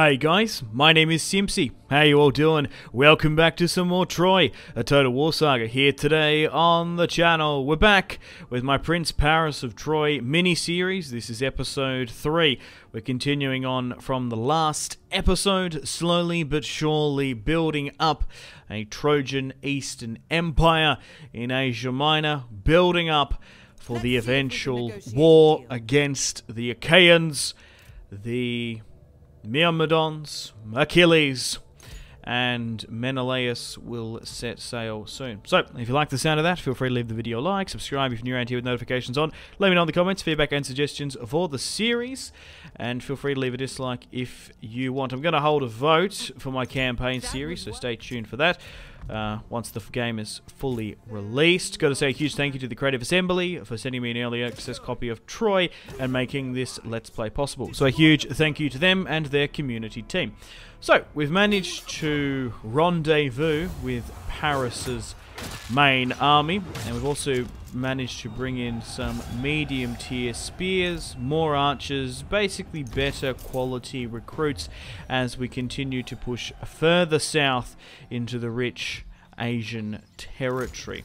Hey guys, my name is Simpzy. How you all doing? Welcome back to some more Troy, a Total War Saga here today on the channel. We're back with my Prince Paris of Troy mini-series. This is episode 3. We're continuing on from the last episode, slowly but surely building up a Trojan Eastern Empire in Asia Minor, building up for the eventual war against the Achaeans, the Myrmidons, Achilles, and Menelaus will set sail soon. So, if you like the sound of that, feel free to leave the video a like, subscribe if you're new around here with notifications on, let me know in the comments, feedback and suggestions for the series, and feel free to leave a dislike if you want. I'm going to hold a vote for my campaign series, so stay tuned for that. Once the game is fully released. Got to say a huge thank you to the Creative Assembly for sending me an early access copy of Troy and making this Let's Play possible. So a huge thank you to them and their community team. So, we've managed to rendezvous with Paris's main army, and we've also managed to bring in some medium tier spears, more archers, basically better quality recruits as we continue to push further south into the rich Asian territory.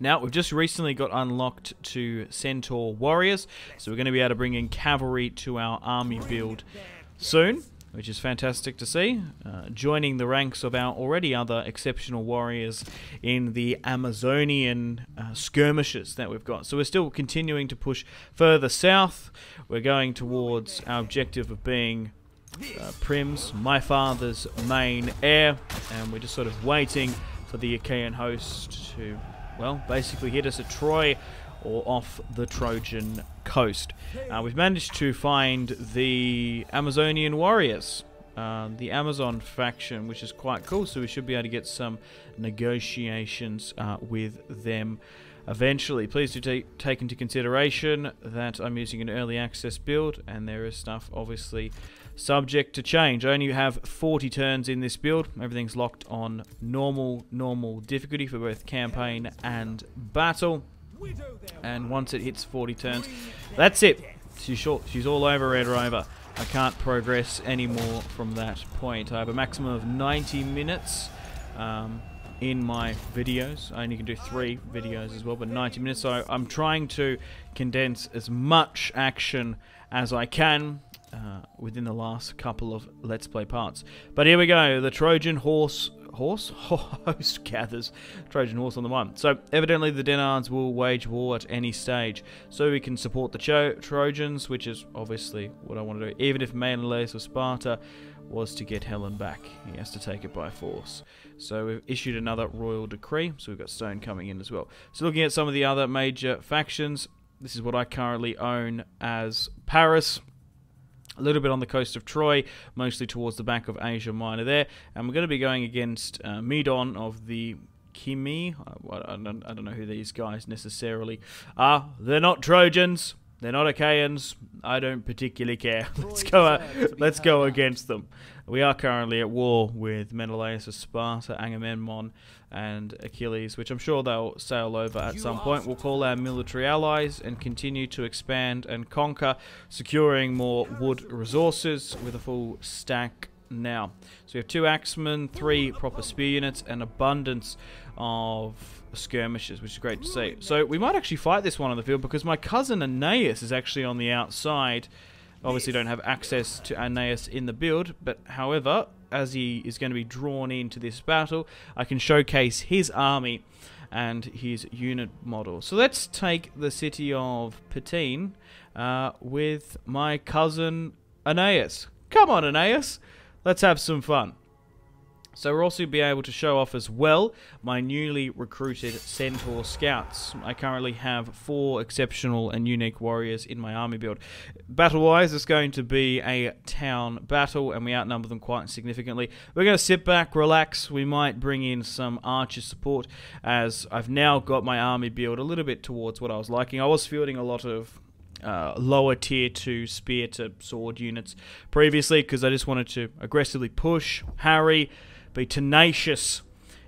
Now, we've just recently got unlocked to Centaur Warriors, so we're going to be able to bring in cavalry to our army build soon, which is fantastic to see, joining the ranks of our already other exceptional warriors in the Amazonian skirmishes that we've got. So we're still continuing to push further south. We're going towards our objective of being Priam's, my father's, main heir, and we're just sort of waiting for the Achaean host to, well, basically hit us at Troy or off the Trojan coast. We've managed to find the Amazonian Warriors, the Amazon faction, which is quite cool, so we should be able to get some negotiations with them eventually. Please do take into consideration that I'm using an early access build, and there is stuff obviously subject to change. I only have 40 turns in this build. Everything's locked on normal difficulty for both campaign and battle. And once it hits 40 turns, that's it. She's all over Red Rover. I can't progress anymore from that point. I have a maximum of 90 minutes in my videos. I only can do 3 videos as well, but 90 minutes. So I'm trying to condense as much action as I can within the last couple of Let's Play parts. But here we go. The Trojan host gathers Trojan horse on the mind. So evidently the Danaans will wage war at any stage, so we can support the Trojans, which is obviously what I want to do. Even if Menelaus or Sparta was to get Helen back, he has to take it by force. So we've issued another royal decree, so we've got stone coming in as well. So looking at some of the other major factions, this is what I currently own as Paris. A little bit on the coast of Troy, mostly towards the back of Asia Minor there. And we're going to be going against Medon of the Kimi. I don't know who these guys necessarily are. They're not Trojans. They're not Achaeans. I don't particularly care. Let's go against them. We are currently at war with Menelaus of Sparta, Agamemnon, and Achilles, which I'm sure they'll sail over at some point. We'll call our military allies and continue to expand and conquer, securing more wood resources with a full stack now. So we have 2 axemen, 3 proper spear units, and abundance of skirmishes, which is great to see. So we might actually fight this one on the field, because my cousin Aeneas is actually on the outside. Obviously don't have access to Aeneas in the build, but however, as he is going to be drawn into this battle, I can showcase his army and his unit model. So let's take the city of Pateen with my cousin Aeneas. Come on, Aeneas, let's have some fun. So we'll also be able to show off as well my newly recruited Centaur Scouts. I currently have 4 exceptional and unique warriors in my army build. Battle-wise, it's going to be a town battle, and we outnumber them quite significantly. We're going to sit back, relax. We might bring in some archer support, as I've now got my army build a little bit towards what I was liking. I was fielding a lot of lower tier 2 spear to sword units previously, because I just wanted to aggressively push, harry, be tenacious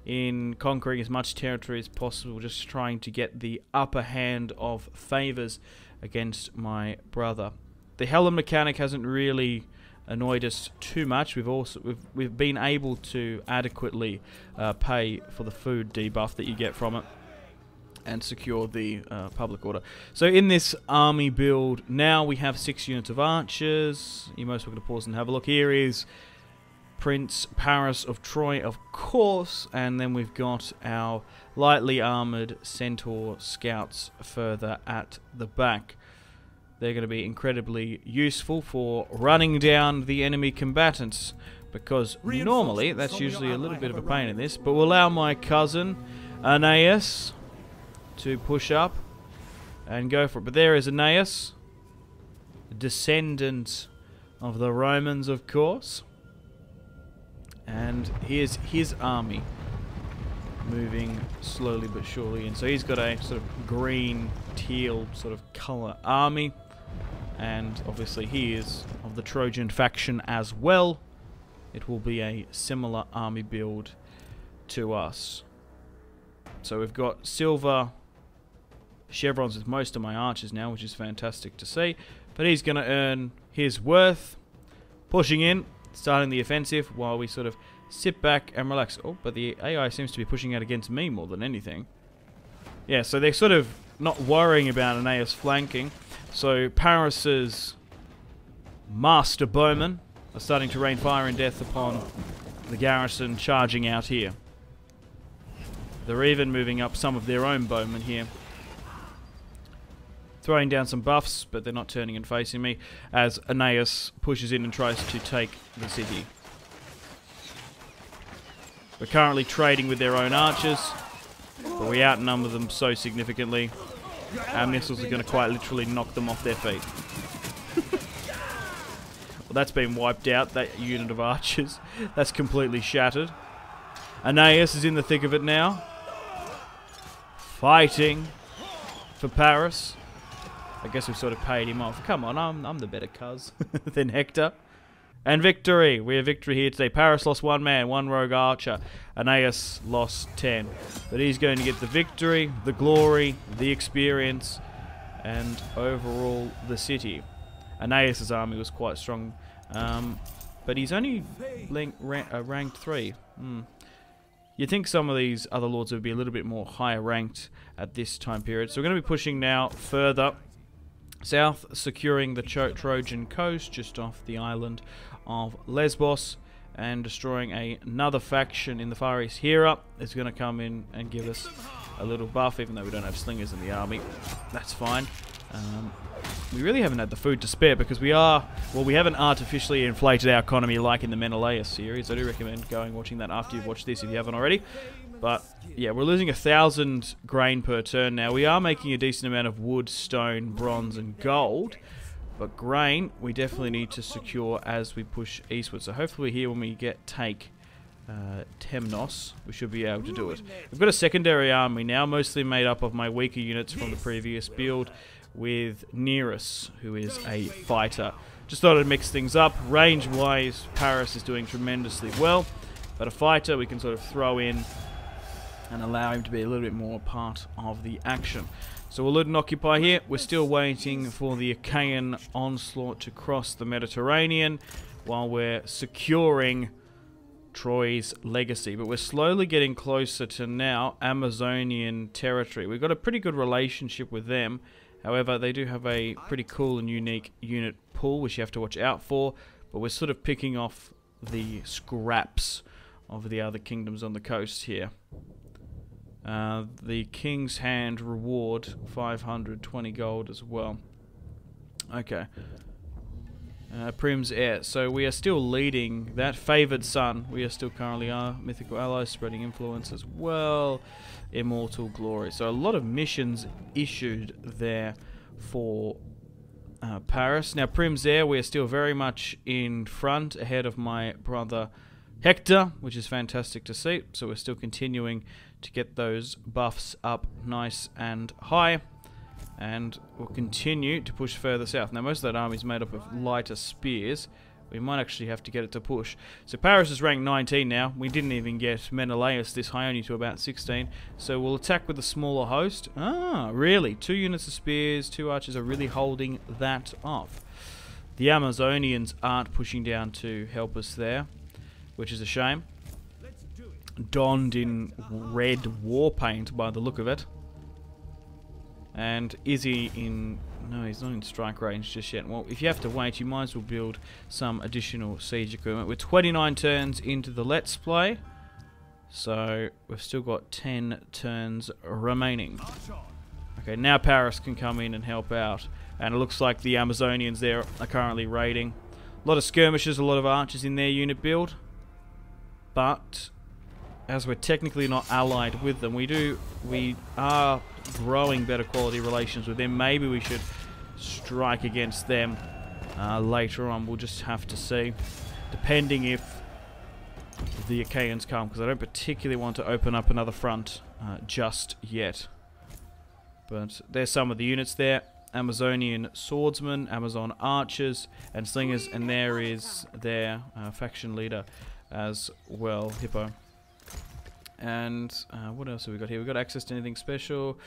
in conquering as much territory as possible, just trying to get the upper hand of favours against my brother. The Helen mechanic hasn't really annoyed us too much. We've been able to adequately pay for the food debuff that you get from it and secure the public order. So in this army build now we have 6 units of archers. You're most welcome to pause and have a look. Here is Prince Paris of Troy, of course, and then we've got our lightly armoured Centaur Scouts further at the back. They're going to be incredibly useful for running down the enemy combatants, because normally that's usually a little bit of a pain in this, but we'll allow my cousin Aeneas to push up and go for it. But there is Aeneas, descendant of the Romans, of course. And here's his army moving slowly but surely in. So he's got a sort of green, teal sort of colour army. And obviously he is of the Trojan faction as well. It will be a similar army build to us. So we've got silver chevrons with most of my archers now, which is fantastic to see. But he's going to earn his worth. Pushing in, starting the offensive while we sort of sit back and relax. Oh, but the AI seems to be pushing out against me more than anything. Yeah, so they're sort of not worrying about Aeneas flanking. So Paris's master bowmen are starting to rain fire and death upon the garrison charging out here. They're even moving up some of their own bowmen here, throwing down some buffs, but they're not turning and facing me as Aeneas pushes in and tries to take the city. We're currently trading with their own archers, but we outnumber them so significantly, our missiles are going to quite literally knock them off their feet. Well, that's been wiped out, that unit of archers. That's completely shattered. Aeneas is in the thick of it now, fighting for Paris. I guess we've sort of paid him off. Come on, I'm the better cuz than Hector. And victory! We have victory here today. Paris lost 1 man, 1 rogue archer. Aeneas lost 10. But he's going to get the victory, the glory, the experience, and overall the city. Aeneas' army was quite strong, but he's only ranked 3. You'd think some of these other lords would be a little bit more higher ranked at this time period. So we're going to be pushing now further south, securing the Trojan coast just off the island of Lesbos, and destroying another faction in the Far East. Hera is going to come in and give us a little buff, even though we don't have slingers in the army. That's fine. We really haven't had the food to spare, because we haven't artificially inflated our economy like in the Menelaus series. I do recommend going watching that after you've watched this if you haven't already. But yeah, we're losing 1,000 grain per turn now. We are making a decent amount of wood, stone, bronze, and gold. But grain, we definitely need to secure as we push eastward. So hopefully here when we take Temnos, we should be able to do it. We've got a secondary army now, mostly made up of my weaker units from the previous build, with Nereus, who is a fighter. Just thought I'd mix things up. Range-wise, Paris is doing tremendously well. But a fighter we can sort of throw in and allow him to be a little bit more part of the action. So we'll let him occupy here. We're still waiting for the Achaean onslaught to cross the Mediterranean while we're securing Troy's legacy. But we're slowly getting closer to now Amazonian territory. We've got a pretty good relationship with them. However, they do have a pretty cool and unique unit pool, which you have to watch out for. But we're sort of picking off the scraps of the other kingdoms on the coast here. The King's Hand reward, 520 gold as well. Okay. Prim's heir. So we are still leading that. Favoured son. We are still currently our mythical allies, spreading influence as well. Immortal glory. So a lot of missions issued there for Paris. Now Prim's heir, we are still very much in front, ahead of my brother Hector, which is fantastic to see. So we're still continuing to get those buffs up nice and high, and we'll continue to push further south. Now most of that army is made up of lighter spears. We might actually have to get it to push. So Paris is ranked 19 now. We didn't even get Menelaus this high, only to about 16. So we'll attack with a smaller host. Ah, really? 2 units of spears, 2 archers are really holding that off. The Amazonians aren't pushing down to help us there, which is a shame. Donned in red war paint by the look of it. And is he in... No, he's not in strike range just yet. Well, if you have to wait, you might as well build some additional siege equipment. We're 29 turns into the Let's Play, so we've still got 10 turns remaining. Okay, now Paris can come in and help out. And it looks like the Amazonians there are currently raiding. A lot of skirmishers, a lot of archers in their unit build. But as we're technically not allied with them, we are growing better quality relations with them. Maybe we should strike against them later on. We'll just have to see, depending if the Achaeans come, because I don't particularly want to open up another front just yet. But there's some of the units there. Amazonian swordsmen, Amazon archers and slingers, and there is their faction leader as well, Hippo. And what else have we got here? We've got access to anything special?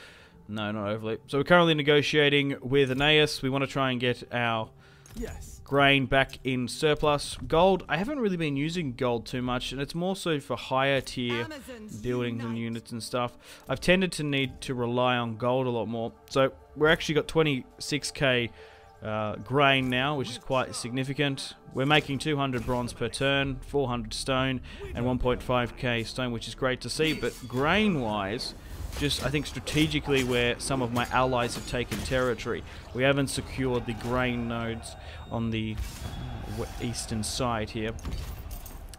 No, not overly. So we're currently negotiating with Aeneas. We want to try and get our grain back in surplus. Gold, I haven't really been using gold too much, and it's more so for higher tier buildings and units and stuff. I've tended to need to rely on gold a lot more. So we're actually got 26k grain now, which is quite significant. We're making 200 bronze per turn, 400 stone, and 1.5k stone, which is great to see. But grain-wise, just I think strategically where some of my allies have taken territory, we haven't secured the grain nodes on the eastern side here.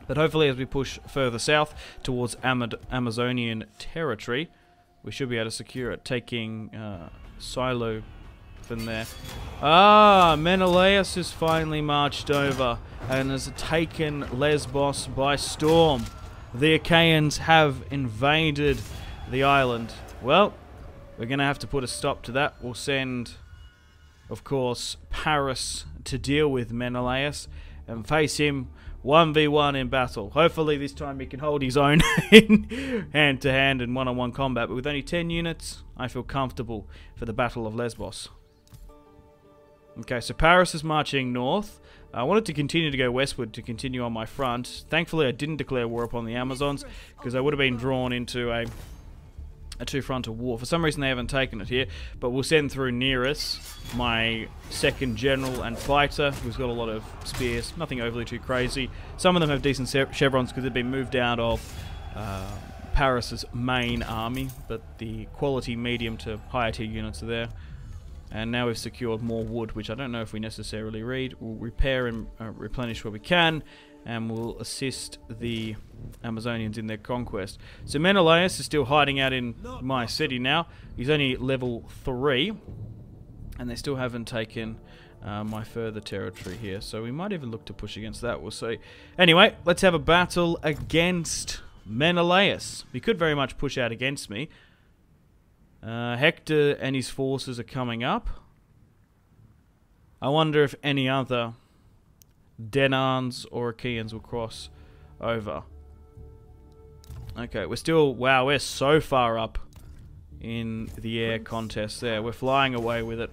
But hopefully as we push further south towards Amazonian territory, we should be able to secure it, taking Silo in there. Ah, Menelaus has finally marched over and has taken Lesbos by storm. The Achaeans have invaded the island. Well, we're going to have to put a stop to that. We'll send, of course, Paris to deal with Menelaus and face him 1v1 in battle. Hopefully this time he can hold his own in hand-to-hand and one-on-one combat. But with only 10 units, I feel comfortable for the Battle of Lesbos. Okay, so Paris is marching north. I wanted to continue to go westward to continue on my front. Thankfully, I didn't declare war upon the Amazons because I would have been drawn into a two-frontal war. For some reason, they haven't taken it here, but we'll send through Nereus, my second general and fighter, who's got a lot of spears, nothing overly too crazy. Some of them have decent chevrons because they've been moved out of Paris's main army, but the quality medium to higher tier units are there. And now we've secured more wood, which I don't know if we necessarily read. We'll repair and replenish where we can, and we'll assist the Amazonians in their conquest. So Menelaus is still hiding out in my city now. He's only level 3, and they still haven't taken my further territory here. So we might even look to push against that, we'll see. Anyway, let's have a battle against Menelaus. He could very much push out against me. Hector and his forces are coming up. I wonder if any other Danaans or Achaeans will cross over. Okay, we're still... Wow, we're so far up in the air contest there. We're flying away with it.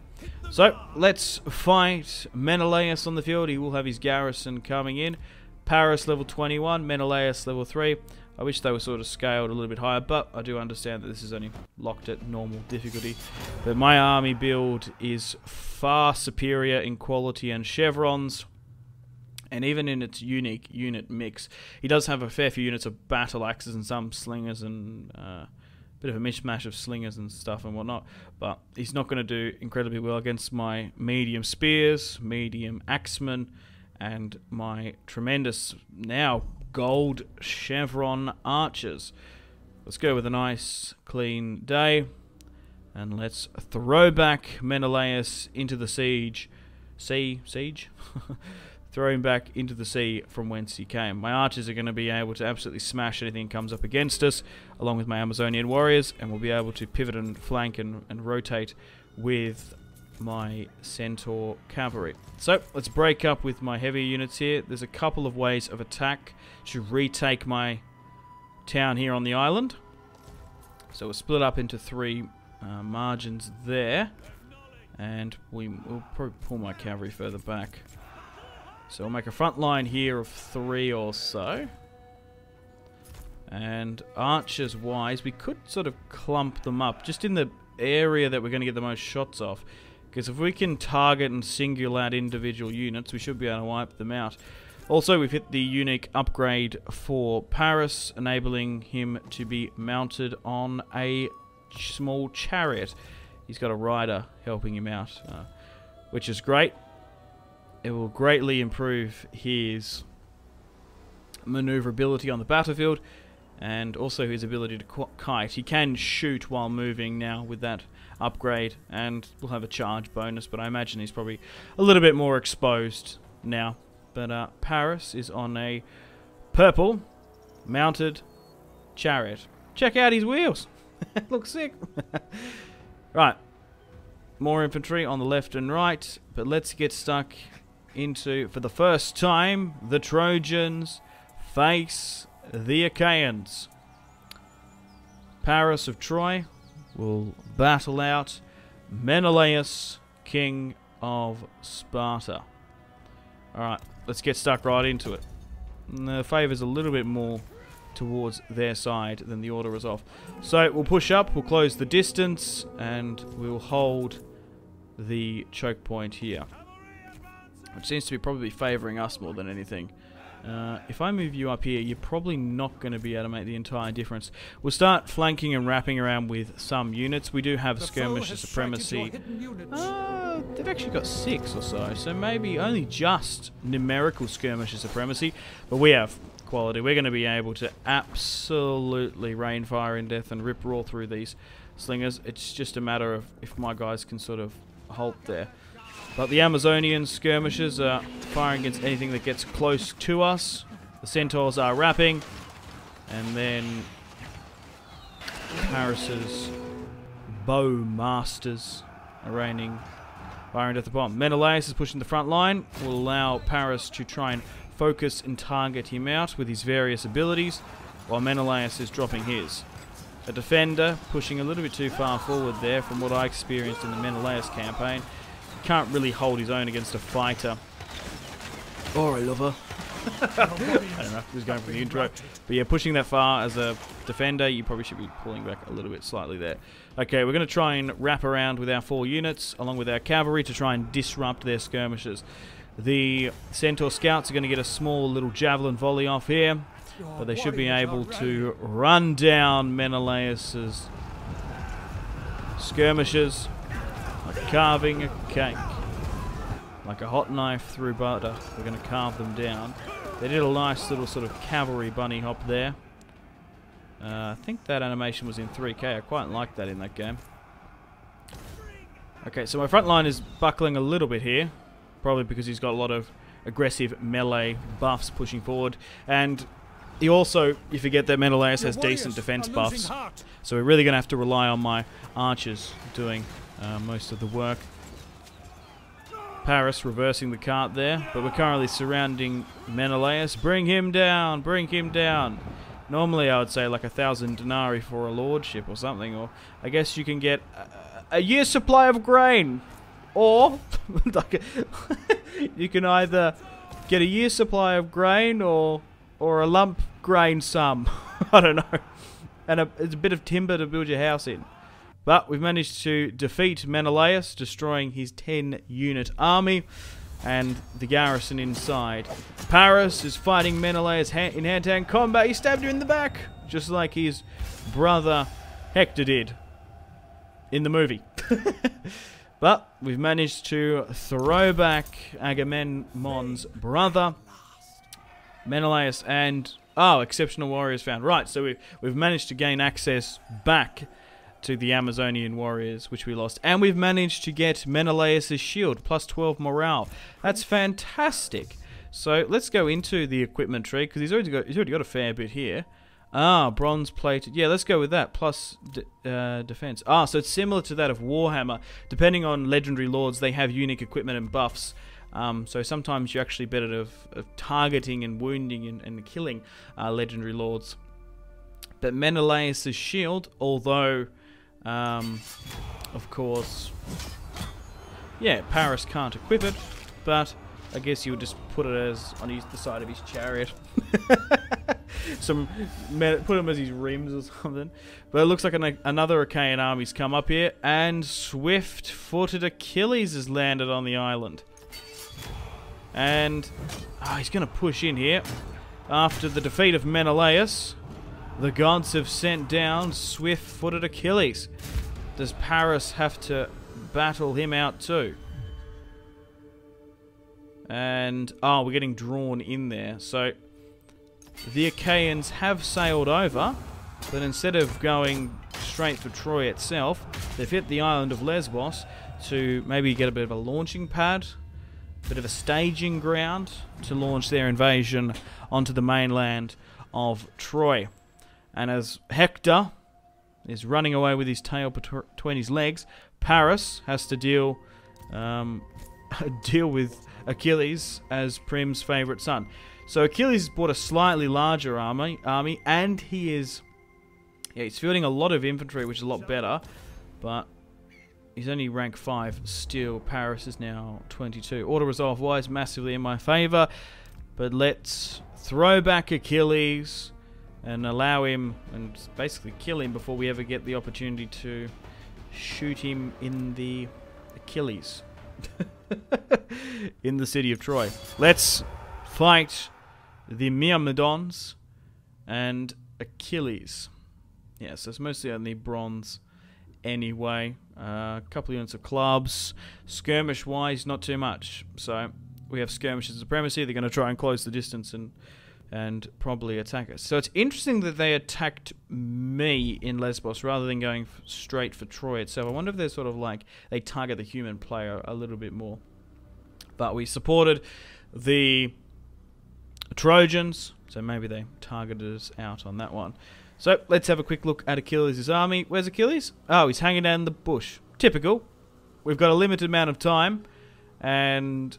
So, let's fight Menelaus on the field. He will have his garrison coming in. Paris level 21, Menelaus level 3. I wish they were sort of scaled a little bit higher, but I do understand that this is only locked at normal difficulty. But my army build is far superior in quality and chevrons, and even in its unique unit mix. He does have a fair few units of battle axes and some slingers and a bit of a mishmash of slingers and stuff and whatnot, but he's not going to do incredibly well against my medium spears, medium axemen, and my tremendous now gold chevron archers. Let's go with a nice clean day and let's throw back Menelaus into the siege throw him back into the sea from whence he came. My archers are going to be able to absolutely smash anything that comes up against us, along with my Amazonian warriors, and we'll be able to pivot and flank and rotate with my Centaur cavalry. So let's break up with my heavy units here. There's a couple of ways of attack to retake my town here on the island. So we'll split up into three margins there, and we will probably pull my cavalry further back. So we'll make a front line here of 3 or so. And archers wise, we could sort of clump them up just in the area that we're going to get the most shots off. Because if we can target and single out individual units, we should be able to wipe them out. Also, we've hit the unique upgrade for Paris, enabling him to be mounted on a small chariot. He's got a rider helping him out, which is great. It will greatly improve his maneuverability on the battlefield and also his ability to kite. He can shoot while moving now with that upgrade, and we'll have a charge bonus, but I imagine he's probably a little bit more exposed now. But Paris is on a purple mounted chariot. Check out his wheels. Looks sick. Right. More infantry on the left and right. But let's get stuck into, for the first time, the Trojans face the Achaeans. Paris of Troy will battle out Menelaus, king of Sparta. Alright. Let's get stuck right into it. And the favour's a little bit more towards their side than the order is off. So we'll push up, we'll close the distance, and we'll hold the choke point here. Which seems to be probably favouring us more than anything. If I move you up here, you're probably not going to be able to make the entire difference. We'll start flanking and wrapping around with some units. We do have skirmisher supremacy. They've actually got 6 or so, so maybe only just numerical skirmisher supremacy. But we have quality. We're going to be able to absolutely rain fire in death and rip raw through these slingers. It's just a matter of if my guys can sort of halt there. But the Amazonian skirmishers are firing against anything that gets close to us. The Centaurs are wrapping. And then Paris's bow masters are raining fire and death upon. Menelaus is pushing the front line. Will allow Paris to try and focus and target him out with his various abilities, while Menelaus is dropping his. A defender pushing a little bit too far forward there from what I experienced in the Menelaus campaign. Can't really hold his own against a fighter or a lover. I don't know, just going for the intro. But yeah, pushing that far as a defender, you probably should be pulling back a little bit slightly there. Okay, we're going to try and wrap around with our 4 units, along with our cavalry, to try and disrupt their skirmishers. The Centaur Scouts are going to get a small little javelin volley off here, but they should be able to run down Menelaus's skirmishers. Like carving a cake. Like a hot knife through butter. We're going to carve them down. They did a nice little sort of cavalry bunny hop there. I think that animation was in 3K. I quite like that in that game. Okay, so my front line is buckling a little bit here. Probably because he's got a lot of aggressive melee buffs pushing forward. And he also, you forget that Menelaus has decent defense buffs. So we're really going to have to rely on my archers doing most of the work. Paris reversing the cart there, but we're currently surrounding Menelaus. Bring him down! Bring him down! Normally I would say like 1,000 denarii for a lordship or something, or I guess you can get a year's supply of grain! Or, you can either get a year's supply of grain or a lump grain sum. I don't know. And it's a bit of timber to build your house in. But we've managed to defeat Menelaus, destroying his 10-unit army and the garrison inside. Paris is fighting Menelaus in hand-to-hand combat. He stabbed him in the back, just like his brother Hector did in the movie. But we've managed to throw back Agamemnon's brother, Menelaus, and... oh, exceptional warriors found. Right, so we've managed to gain access back to the Amazonian Warriors, which we lost. And we've managed to get Menelaus' shield, plus 12 morale. That's fantastic. So let's go into the equipment tree, because he's already got a fair bit here. Ah, bronze plated. Yeah, let's go with that, plus defense. Ah, so it's similar to that of Warhammer. Depending on legendary lords, they have unique equipment and buffs. So sometimes you're actually better of targeting and wounding and killing legendary lords. But Menelaus' shield, although... of course, yeah, Paris can't equip it, but I guess you would just put it as on the side of his chariot. Put him as his rims or something. But it looks like another Achaean army's come up here, and swift-footed Achilles has landed on the island. And he's going to push in here. After the defeat of Menelaus, the gods have sent down swift-footed Achilles. Does Paris have to battle him out too? And we're getting drawn in there. So the Achaeans have sailed over, but instead of going straight for Troy itself, they've hit the island of Lesbos to maybe get a bit of a launching pad, a bit of a staging ground to launch their invasion onto the mainland of Troy. And as Hector is running away with his tail between his legs, Paris has to deal with Achilles as Prim's favourite son. So Achilles brought a slightly larger army, and he is, he's fielding a lot of infantry, which is a lot better, but he's only rank 5 still. Paris is now 22. Auto resolve wise, massively in my favour, but let's throw back Achilles and allow him, and basically kill him before we ever get the opportunity to shoot him in the Achilles. In the city of Troy. Let's fight the Myrmidons and Achilles. Yeah, so it's mostly only bronze anyway. A couple of units of clubs. Skirmish wise, not too much. So we have skirmish and supremacy. They're going to try and close the distance and probably attack us. So it's interesting that they attacked me in Lesbos rather than going straight for Troy itself. I wonder if they're sort of like, they target the human player a little bit more. But we supported the Trojans, so maybe they targeted us out on that one. So let's have a quick look at Achilles' army. Where's Achilles? Oh, he's hanging down in the bush. Typical. We've got a limited amount of time, and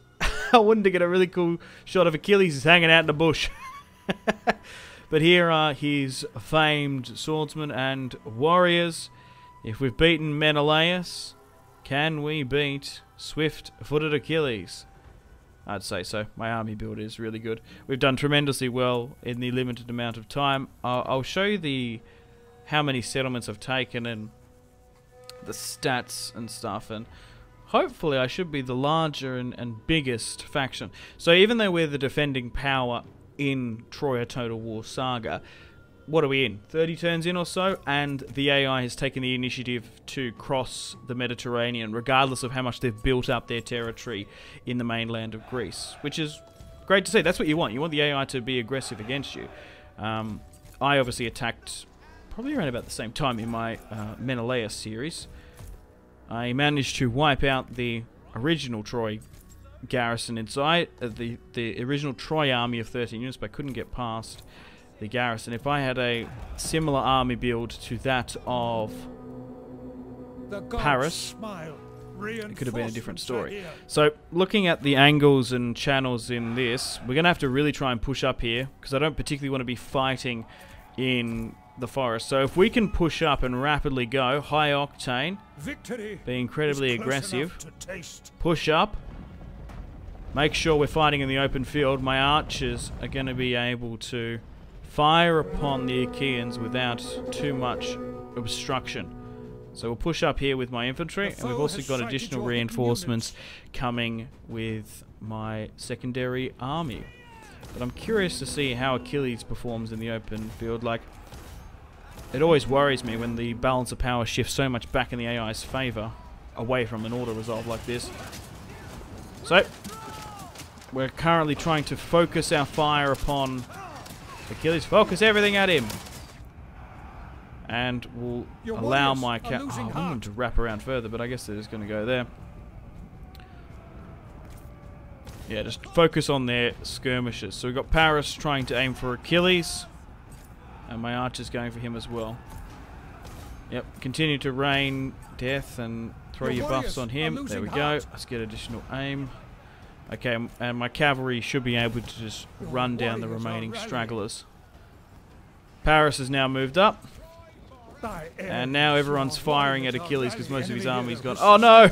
I wanted to get a really cool shot of Achilles hanging out in the bush. But here are his famed swordsmen and warriors. If we've beaten Menelaus, can we beat swift-footed Achilles? I'd say so. My army build is really good. We've done tremendously well in the limited amount of time. I'll show you how many settlements I've taken and the stats and stuff, and hopefully I should be the larger and biggest faction. So even though we're the defending power in Troy: A Total War Saga, what are we in? 30 turns in or so, and the AI has taken the initiative to cross the Mediterranean, regardless of how much they've built up their territory in the mainland of Greece, which is great to see. That's what you want. You want the AI to be aggressive against you. I obviously attacked probably around about the same time in my Menelaus series. I managed to wipe out the original Troy garrison inside, the original Troy army of 13 units, but I couldn't get past the garrison. If I had a similar army build to that of Paris, it could have been a different story. So looking at the angles and channels in this, we're going to have to really try and push up here, because I don't particularly want to be fighting in the forest. So if we can push up and rapidly go, high octane, be incredibly aggressive, push up, make sure we're fighting in the open field. My archers are going to be able to fire upon the Achaeans without too much obstruction. So we'll push up here with my infantry, and we've also got additional reinforcements coming with my secondary army. But I'm curious to see how Achilles performs in the open field. Like, it always worries me when the balance of power shifts so much back in the AI's favour, away from an auto resolve like this. So we're currently trying to focus our fire upon Achilles. Focus everything at him, and we'll allow my cat. I want them to wrap around further, but I guess they're just going to go there. Yeah, just focus on their skirmishes. So we've got Paris trying to aim for Achilles, and my archer's going for him as well. Yep, continue to rain death and throw your buffs on him. There we go. Let's get additional aim. Okay, and my cavalry should be able to just run down the remaining stragglers. Paris has now moved up, and now everyone's firing at Achilles because most of his army's gone. Oh no!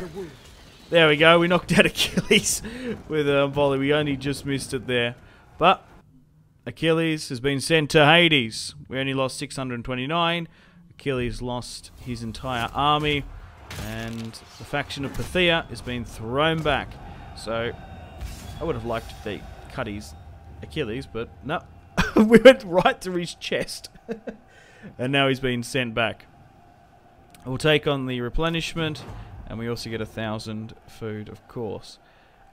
There we go. We knocked out Achilles with a volley. We only just missed it there. But Achilles has been sent to Hades. We only lost 629. Achilles lost his entire army. And the faction of Pythia has been thrown back. So I would have liked if they cut his Achilles, but no. We went right through his chest. And now he's been sent back. We'll take on the replenishment. And we also get 1,000 food, of course.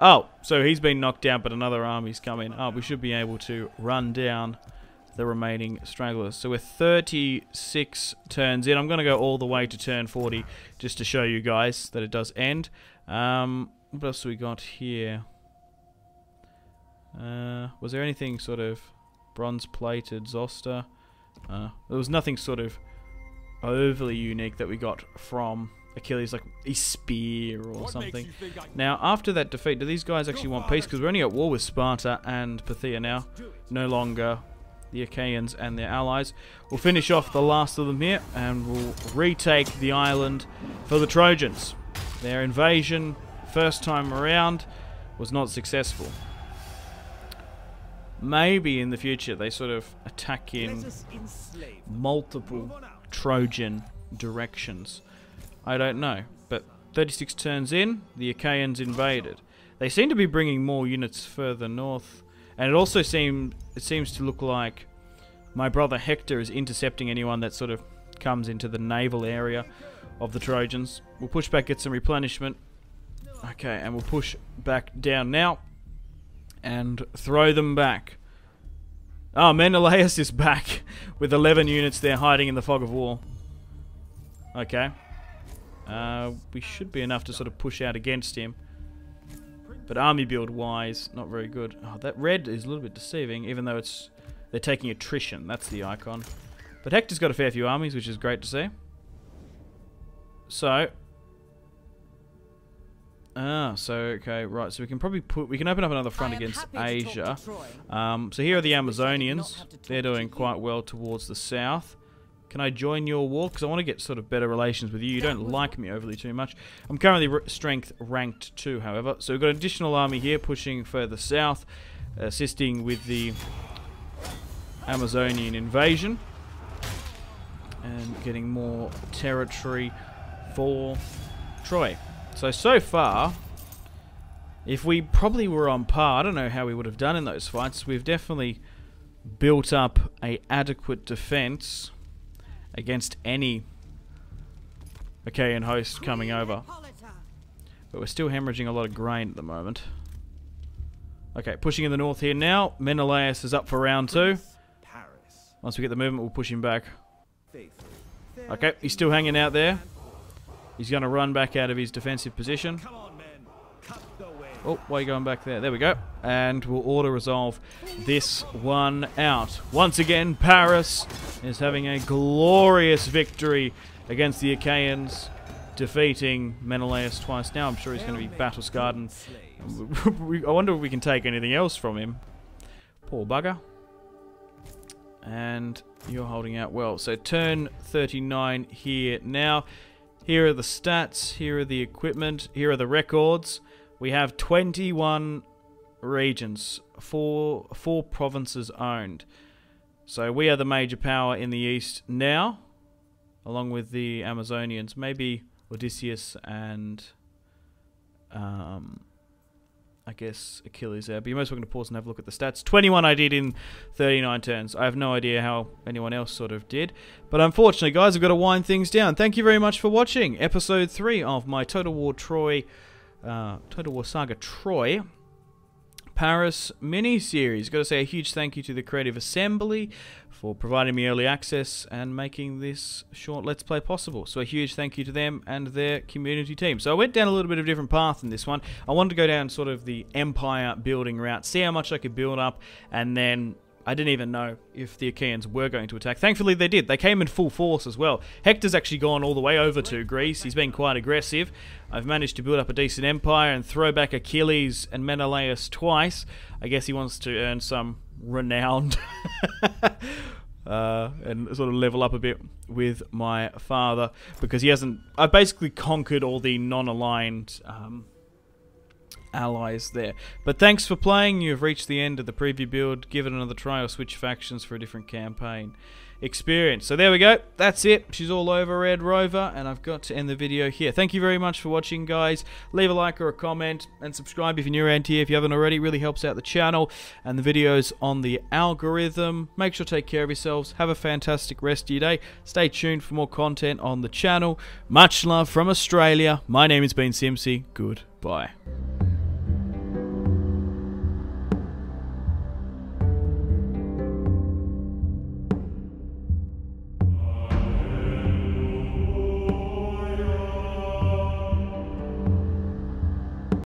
Oh, so he's been knocked down, but another army's come in. Oh, we should be able to run down the remaining stragglers. So we're 36 turns in. I'm going to go all the way to turn 40 just to show you guys that it does end. What else we got here? Was there anything sort of bronze-plated Zoster? There was nothing sort of overly unique that we got from Achilles, like a spear or something. Now, after that defeat, do these guys actually want peace? Because we're only at war with Sparta and Pythia now. No longer the Achaeans and their allies. We'll finish off the last of them here, and we'll retake the island for the Trojans. Their invasion, first time around, was not successful. Maybe in the future they sort of attack in multiple Trojan directions. I don't know, but 36 turns in, the Achaeans invaded. They seem to be bringing more units further north, and it also seems to look like my brother Hector is intercepting anyone that sort of comes into the naval area of the Trojans. We'll push back, get some replenishment. Okay, and we'll push back down now and throw them back. Oh, Menelaus is back with 11 units there hiding in the fog of war. Okay. We should be enough to sort of push out against him. But army build wise, not very good. Oh, that red is a little bit deceiving, even though it's they're taking attrition. That's the icon. But Hector's got a fair few armies, which is great to see. So okay, right. So we can probably open up another front against Asia. So here are the Amazonians. They're doing quite well towards the south. Can I join your war? Because I want to get sort of better relations with you. You don't like me overly too much. I'm currently strength ranked 2, however. So we've got an additional army here pushing further south, assisting with the Amazonian invasion. And getting more territory for Troy. So far, if we probably were on par, I don't know how we would have done in those fights. We've definitely built up an adequate defense against any Achaean host coming over. But we're still hemorrhaging a lot of grain at the moment. Okay, pushing in the north here now. Menelaus is up for round 2. Once we get the movement, we'll push him back. Okay, he's still hanging out there. He's going to run back out of his defensive position. Oh, why are you going back there? There we go. And we'll auto-resolve this one out. Once again, Paris is having a glorious victory against the Achaeans, defeating Menelaus twice now. I'm sure he's going to be battle-scarred. And I wonder if we can take anything else from him. Poor bugger. And you're holding out well. So turn 39 here now. Here are the stats. Here are the equipment. Here are the records. We have 21 regions, four provinces owned. So we are the major power in the east now, along with the Amazonians. Maybe Odysseus and, I guess, Achilles there. But you're most welcome to pause and have a look at the stats. 21 I did in 39 turns. I have no idea how anyone else sort of did. But unfortunately, guys, I've got to wind things down. Thank you very much for watching Episode 3 of my Total War Troy... Total War Saga Troy Paris mini-series. Got to say a huge thank you to the Creative Assembly for providing me early access and making this short Let's Play possible. So a huge thank you to them and their community team. So I went down a little bit of a different path in this one. I wanted to go down sort of the empire building route, see how much I could build up, and then I didn't even know if the Achaeans were going to attack. Thankfully, they did. They came in full force as well. Hector's actually gone all the way over to Greece. He's been quite aggressive. I've managed to build up a decent empire and throw back Achilles and Menelaus twice. I guess he wants to earn some renown and sort of level up a bit with my father, because he hasn't... I've basically conquered all the non-aligned allies there. But thanks for playing. You have reached the end of the preview build. Give it another try or switch factions for a different campaign experience. So there we go. That's it. She's all over Red Rover, and I've got to end the video here. Thank you very much for watching, guys. Leave a like or a comment, and subscribe if you're new around here. If you haven't already, it really helps out the channel and the videos on the algorithm. Make sure to take care of yourselves. Have a fantastic rest of your day. Stay tuned for more content on the channel. Much love from Australia. My name has been Simpzy. Goodbye.